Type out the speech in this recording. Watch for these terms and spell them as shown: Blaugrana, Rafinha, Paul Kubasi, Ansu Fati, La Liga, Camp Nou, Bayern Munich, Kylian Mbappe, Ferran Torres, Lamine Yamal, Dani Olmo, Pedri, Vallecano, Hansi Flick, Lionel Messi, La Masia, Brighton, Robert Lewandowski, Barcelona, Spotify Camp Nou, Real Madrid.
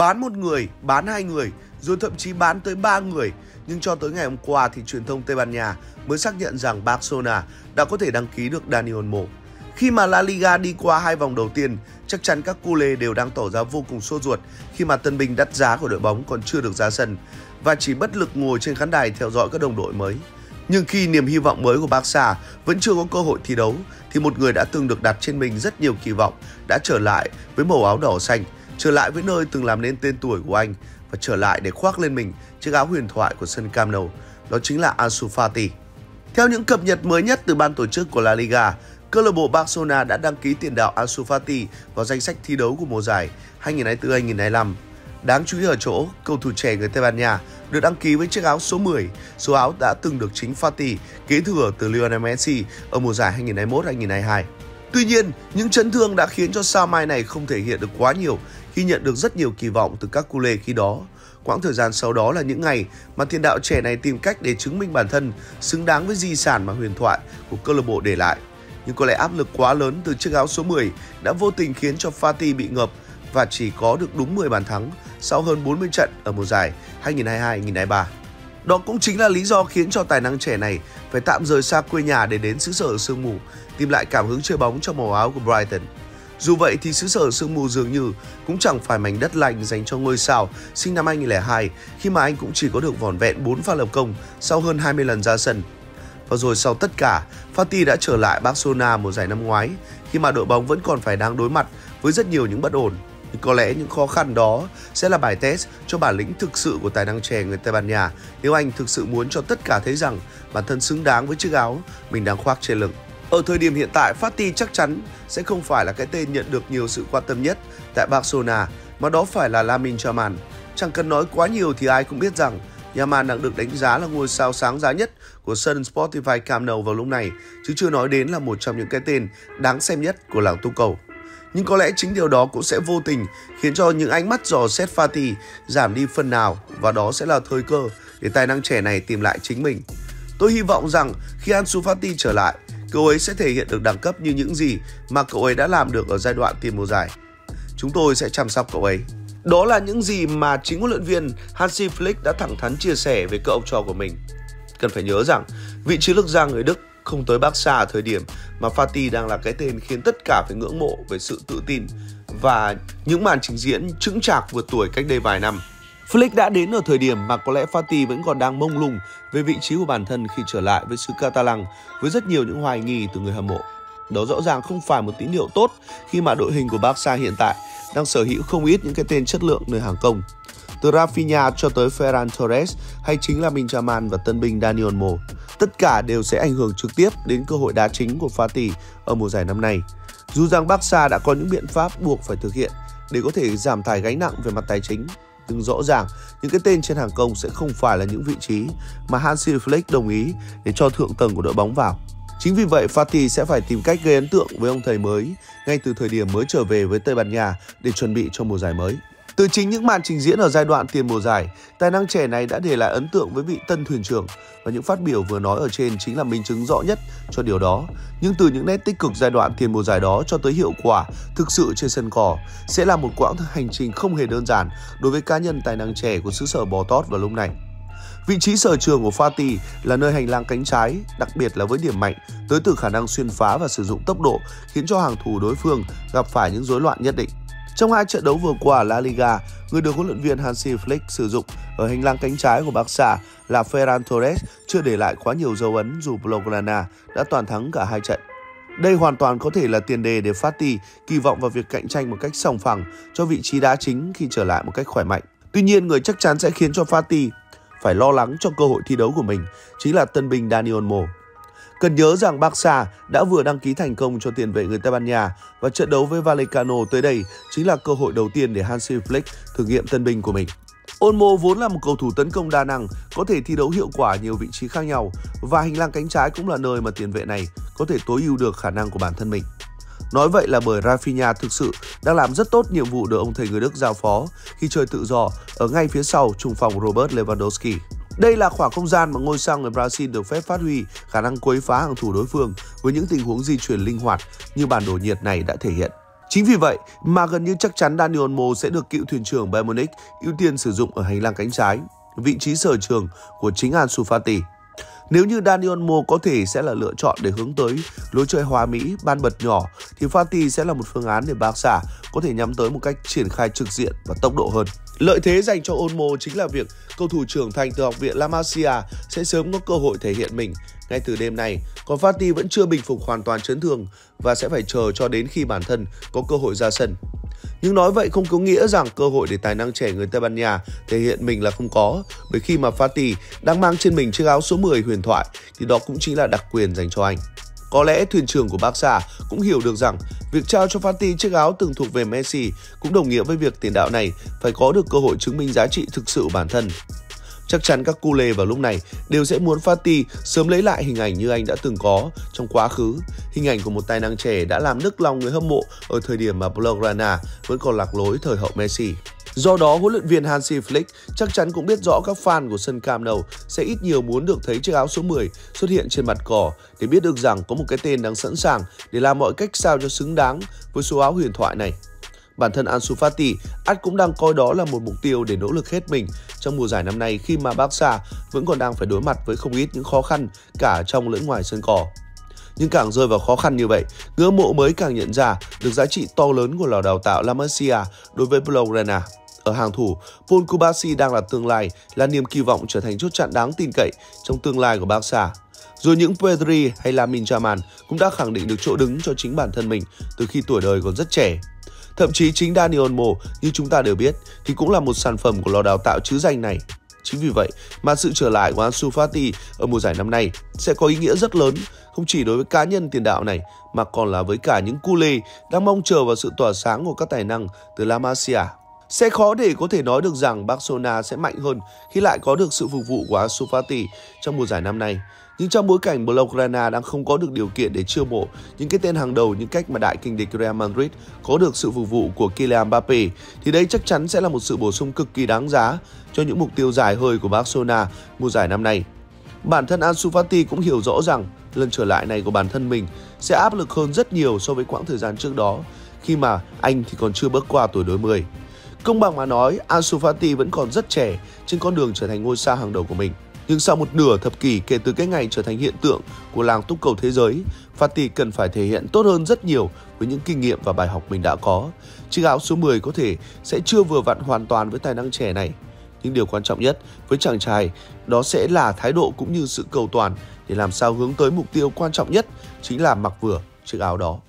bán một người, bán hai người, rồi thậm chí bán tới 3 người. Nhưng cho tới ngày hôm qua thì truyền thông Tây Ban Nha mới xác nhận rằng Barcelona đã có thể đăng ký được Dani Olmo. Khi mà La Liga đi qua 2 vòng đầu tiên, chắc chắn các cu lê đều đang tỏ ra vô cùng sốt ruột khi mà tân binh đắt giá của đội bóng còn chưa được ra sân và chỉ bất lực ngồi trên khán đài theo dõi các đồng đội mới. Nhưng khi niềm hy vọng mới của Barca vẫn chưa có cơ hội thi đấu thì một người đã từng được đặt trên mình rất nhiều kỳ vọng đã trở lại với màu áo đỏ xanh, trở lại với nơi từng làm nên tên tuổi của anh và trở lại để khoác lên mình chiếc áo huyền thoại của sân Camp Nou, đó chính là Ansu Fati. Theo những cập nhật mới nhất từ ban tổ chức của La Liga, câu lạc bộ Barcelona đã đăng ký tiền đạo Ansu Fati vào danh sách thi đấu của mùa giải 2024-2025. Đáng chú ý ở chỗ, cầu thủ trẻ người Tây Ban Nha được đăng ký với chiếc áo số 10, số áo đã từng được chính Fati kế thừa từ Lionel Messi ở mùa giải 2021-2022. Tuy nhiên, những chấn thương đã khiến cho sao mai này không thể hiện được quá nhiều khi nhận được rất nhiều kỳ vọng từ các cu lê khi đó. Quãng thời gian sau đó là những ngày mà tiền đạo trẻ này tìm cách để chứng minh bản thân xứng đáng với di sản mà huyền thoại của câu lạc bộ để lại. Nhưng có lẽ áp lực quá lớn từ chiếc áo số 10 đã vô tình khiến cho Fati bị ngợp và chỉ có được đúng 10 bàn thắng sau hơn 40 trận ở mùa giải 2022-2023. Đó cũng chính là lý do khiến cho tài năng trẻ này phải tạm rời xa quê nhà để đến xứ sở sương mù, tìm lại cảm hứng chơi bóng trong màu áo của Brighton. Dù vậy thì xứ sở sương mù dường như cũng chẳng phải mảnh đất lành dành cho ngôi sao sinh năm 2002 khi mà anh cũng chỉ có được vỏn vẹn 4 pha lập công sau hơn 20 lần ra sân. Và rồi sau tất cả, Fati đã trở lại Barcelona mùa giải năm ngoái khi mà đội bóng vẫn còn phải đang đối mặt với rất nhiều những bất ổn. Nhưng có lẽ những khó khăn đó sẽ là bài test cho bản lĩnh thực sự của tài năng trẻ người Tây Ban Nha nếu anh thực sự muốn cho tất cả thấy rằng bản thân xứng đáng với chiếc áo mình đang khoác trên lưng. Ở thời điểm hiện tại, Fati chắc chắn sẽ không phải là cái tên nhận được nhiều sự quan tâm nhất tại Barcelona, mà đó phải là Lamine Yamal. Chẳng cần nói quá nhiều thì ai cũng biết rằng Yamal đang được đánh giá là ngôi sao sáng giá nhất của sân Spotify Camp Nou vào lúc này, chứ chưa nói đến là một trong những cái tên đáng xem nhất của làng tu cầu. Nhưng có lẽ chính điều đó cũng sẽ vô tình khiến cho những ánh mắt dò xét Fati giảm đi phần nào, và đó sẽ là thời cơ để tài năng trẻ này tìm lại chính mình. Tôi hy vọng rằng khi Ansu Fati trở lại, cậu ấy sẽ thể hiện được đẳng cấp như những gì mà cậu ấy đã làm được ở giai đoạn tiền mùa giải. Chúng tôi sẽ chăm sóc cậu ấy. Đó là những gì mà chính huấn luyện viên Hansi Flick đã thẳng thắn chia sẻ về cậu học trò của mình. Cần phải nhớ rằng, vị chiến lược gia người Đức không tới Barca ở thời điểm mà Fati đang là cái tên khiến tất cả phải ngưỡng mộ về sự tự tin và những màn trình diễn chững chạc vượt tuổi cách đây vài năm. Flick đã đến ở thời điểm mà có lẽ Fati vẫn còn đang mông lung về vị trí của bản thân khi trở lại với xứ Catalan, với rất nhiều những hoài nghi từ người hâm mộ. Đó rõ ràng không phải một tín hiệu tốt khi mà đội hình của Barca hiện tại đang sở hữu không ít những cái tên chất lượng nơi hàng công. Từ Rafinha cho tới Ferran Torres hay chính là Lamine Yamal và tân binh Dani Olmo, tất cả đều sẽ ảnh hưởng trực tiếp đến cơ hội đá chính của Fati ở mùa giải năm nay. Dù rằng Barca đã có những biện pháp buộc phải thực hiện để có thể giảm tải gánh nặng về mặt tài chính, nhưng rõ ràng những cái tên trên hàng công sẽ không phải là những vị trí mà Hansi Flick đồng ý để cho thượng tầng của đội bóng vào. Chính vì vậy, Fati sẽ phải tìm cách gây ấn tượng với ông thầy mới ngay từ thời điểm mới trở về với Tây Ban Nha để chuẩn bị cho mùa giải mới. Từ chính những màn trình diễn ở giai đoạn tiền mùa giải, tài năng trẻ này đã để lại ấn tượng với vị tân thuyền trưởng, và những phát biểu vừa nói ở trên chính là minh chứng rõ nhất cho điều đó. Nhưng từ những nét tích cực giai đoạn tiền mùa giải đó cho tới hiệu quả thực sự trên sân cỏ sẽ là một quãng hành trình không hề đơn giản đối với cá nhân tài năng trẻ của xứ sở bò tót vào lúc này. Vị trí sở trường của Fati là nơi hành lang cánh trái, đặc biệt là với điểm mạnh tới từ khả năng xuyên phá và sử dụng tốc độ khiến cho hàng thủ đối phương gặp phải những rối loạn nhất định. Trong 2 trận đấu vừa qua La Liga, người được huấn luyện viên Hansi Flick sử dụng ở hành lang cánh trái của Barca là Ferran Torres chưa để lại quá nhiều dấu ấn dù Blaugrana đã toàn thắng cả 2 trận. Đây hoàn toàn có thể là tiền đề để Fati kỳ vọng vào việc cạnh tranh một cách sòng phẳng cho vị trí đá chính khi trở lại một cách khỏe mạnh. Tuy nhiên, người chắc chắn sẽ khiến cho Fati phải lo lắng cho cơ hội thi đấu của mình chính là tân binh Dani Olmo. Cần nhớ rằng Barca đã vừa đăng ký thành công cho tiền vệ người Tây Ban Nha, và trận đấu với Vallecano tới đây chính là cơ hội đầu tiên để Hansi Flick thử nghiệm tân binh của mình. Olmo vốn là một cầu thủ tấn công đa năng, có thể thi đấu hiệu quả nhiều vị trí khác nhau, và hành lang cánh trái cũng là nơi mà tiền vệ này có thể tối ưu được khả năng của bản thân mình. Nói vậy là bởi Rafinha thực sự đang làm rất tốt nhiệm vụ được ông thầy người Đức giao phó khi chơi tự do ở ngay phía sau trung phong Robert Lewandowski. Đây là khoảng không gian mà ngôi sao người Brazil được phép phát huy khả năng quấy phá hàng thủ đối phương với những tình huống di chuyển linh hoạt như bản đồ nhiệt này đã thể hiện. Chính vì vậy mà gần như chắc chắn Dani Olmo sẽ được cựu thuyền trưởng Bayern Munich ưu tiên sử dụng ở hành lang cánh trái, vị trí sở trường của chính Ansu Fati. Nếu như Dani Olmo có thể sẽ là lựa chọn để hướng tới lối chơi hòa mỹ, ban bật nhỏ, thì Fati sẽ là một phương án để Barca có thể nhắm tới một cách triển khai trực diện và tốc độ hơn. Lợi thế dành cho Olmo chính là việc cầu thủ trưởng thành từ học viện La Masia sẽ sớm có cơ hội thể hiện mình ngay từ đêm nay, còn Fati vẫn chưa bình phục hoàn toàn chấn thương và sẽ phải chờ cho đến khi bản thân có cơ hội ra sân. Nhưng nói vậy không có nghĩa rằng cơ hội để tài năng trẻ người Tây Ban Nha thể hiện mình là không có, bởi khi mà Fati đang mang trên mình chiếc áo số 10 huyền thoại thì đó cũng chính là đặc quyền dành cho anh. Có lẽ thuyền trưởng của Barca cũng hiểu được rằng việc trao cho Fati chiếc áo từng thuộc về Messi cũng đồng nghĩa với việc tiền đạo này phải có được cơ hội chứng minh giá trị thực sự bản thân. Chắc chắn các cu lê vào lúc này đều sẽ muốn Fati sớm lấy lại hình ảnh như anh đã từng có trong quá khứ, hình ảnh của một tài năng trẻ đã làm nức lòng người hâm mộ ở thời điểm mà Blaugrana vẫn còn lạc lối thời hậu Messi. Do đó, huấn luyện viên Hansi Flick chắc chắn cũng biết rõ các fan của sân Camp Nou sẽ ít nhiều muốn được thấy chiếc áo số 10 xuất hiện trên mặt cỏ để biết được rằng có một cái tên đang sẵn sàng để làm mọi cách sao cho xứng đáng với số áo huyền thoại này. Bản thân Ansu Fati ắt cũng đang coi đó là một mục tiêu để nỗ lực hết mình trong mùa giải năm nay, khi mà Barca vẫn còn đang phải đối mặt với không ít những khó khăn cả trong lẫn ngoài sân cỏ. Nhưng càng rơi vào khó khăn như vậy, người hâm mộ mới càng nhận ra được giá trị to lớn của lò đào tạo La Masia đối với Blaugrana. Ở hàng thủ, Paul Kubasi đang là tương lai, là niềm kỳ vọng trở thành chốt chặn đáng tin cậy trong tương lai của Barca. Rồi những Pedri hay Lamine Yamal cũng đã khẳng định được chỗ đứng cho chính bản thân mình từ khi tuổi đời còn rất trẻ. Thậm chí chính Dani Olmo, như chúng ta đều biết, thì cũng là một sản phẩm của lò đào tạo trứ danh này. Chính vì vậy mà sự trở lại của Ansu Fati ở mùa giải năm nay sẽ có ý nghĩa rất lớn, không chỉ đối với cá nhân tiền đạo này mà còn là với cả những cu lê đang mong chờ vào sự tỏa sáng của các tài năng từ La Masia. Sẽ khó để có thể nói được rằng Barcelona sẽ mạnh hơn khi lại có được sự phục vụ của Ansu Fati trong mùa giải năm nay. Nhưng trong bối cảnh Blaugrana đang không có được điều kiện để chiêu mộ những cái tên hàng đầu như cách mà đại kình địch Real Madrid có được sự phục vụ của Kylian Mbappe, thì đây chắc chắn sẽ là một sự bổ sung cực kỳ đáng giá cho những mục tiêu dài hơi của Barcelona mùa giải năm nay. Bản thân Ansu Fati cũng hiểu rõ rằng lần trở lại này của bản thân mình sẽ áp lực hơn rất nhiều so với quãng thời gian trước đó, khi mà anh thì còn chưa bước qua tuổi đôi 10. Công bằng mà nói, Ansu Fati vẫn còn rất trẻ trên con đường trở thành ngôi sao hàng đầu của mình. Nhưng sau một nửa thập kỷ kể từ cái ngày trở thành hiện tượng của làng túc cầu thế giới, Fati cần phải thể hiện tốt hơn rất nhiều với những kinh nghiệm và bài học mình đã có. Chiếc áo số 10 có thể sẽ chưa vừa vặn hoàn toàn với tài năng trẻ này. Nhưng điều quan trọng nhất với chàng trai đó sẽ là thái độ cũng như sự cầu toàn để làm sao hướng tới mục tiêu quan trọng nhất, chính là mặc vừa chiếc áo đó.